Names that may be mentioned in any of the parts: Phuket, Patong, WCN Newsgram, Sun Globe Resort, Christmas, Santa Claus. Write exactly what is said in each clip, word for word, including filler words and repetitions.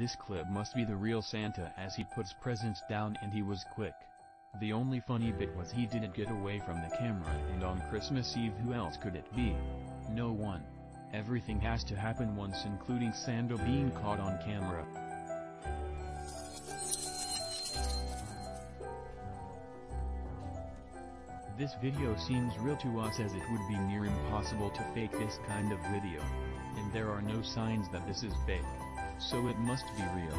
This clip must be the real Santa as he puts presents down, and he was quick. The only funny bit was he didn't get away from the camera, and on Christmas Eve who else could it be? No one. Everything has to happen once, including Santa being caught on camera. This video seems real to us, as it would be near impossible to fake this kind of video. And there are no signs that this is fake. So it must be real.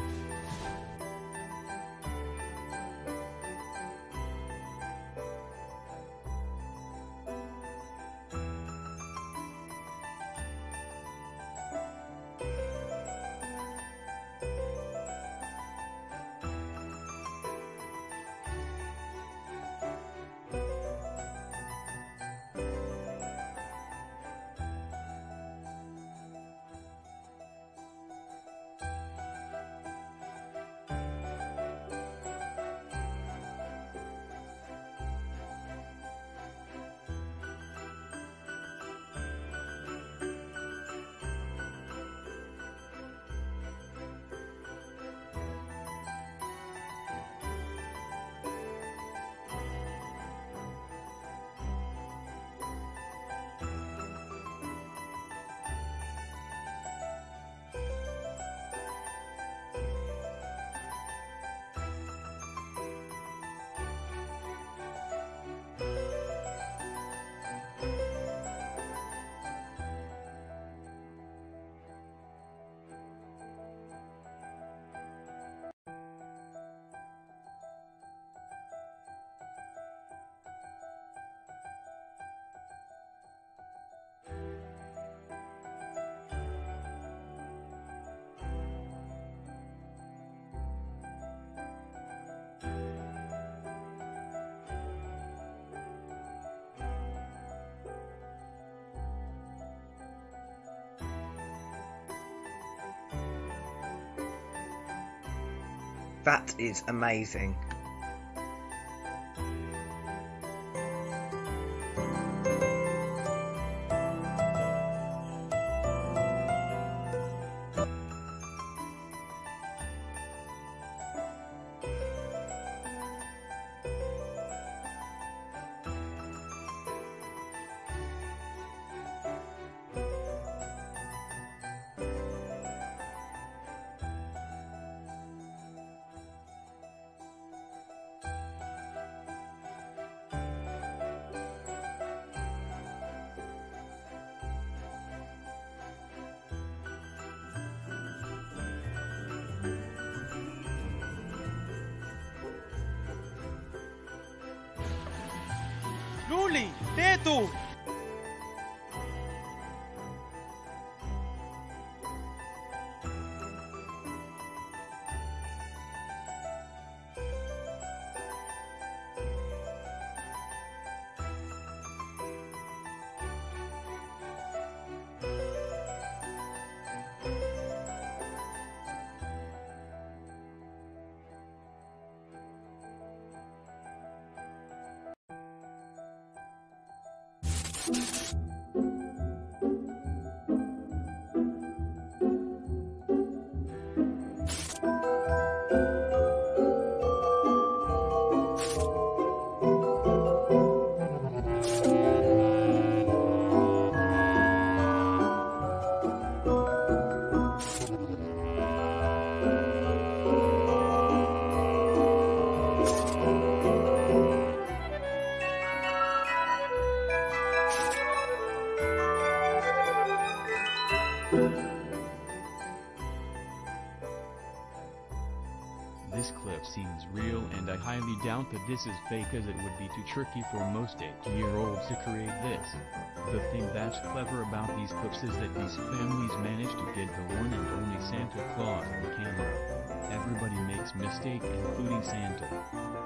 That is amazing. Лули, ты тут! This clip seems real, and I highly doubt that this is fake, as it would be too tricky for most eight-year-olds to create this. The thing that's clever about these clips is that these families manage to get the one and only Santa Claus on the camera. Everybody makes mistakes, including Santa.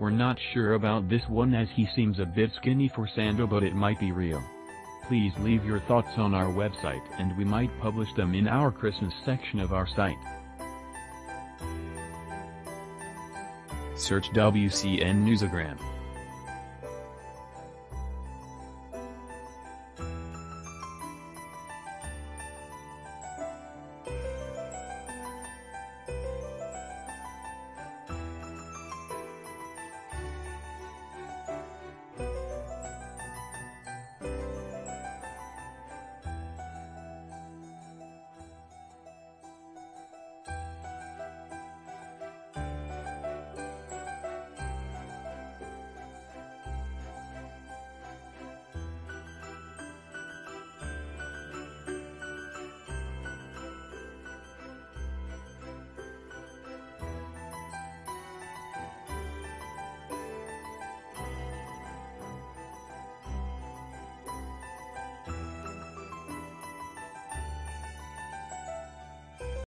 We're not sure about this one as he seems a bit skinny for Sando, but it might be real. Please leave your thoughts on our website and we might publish them in our Christmas section of our site. Search W C N Newsgram.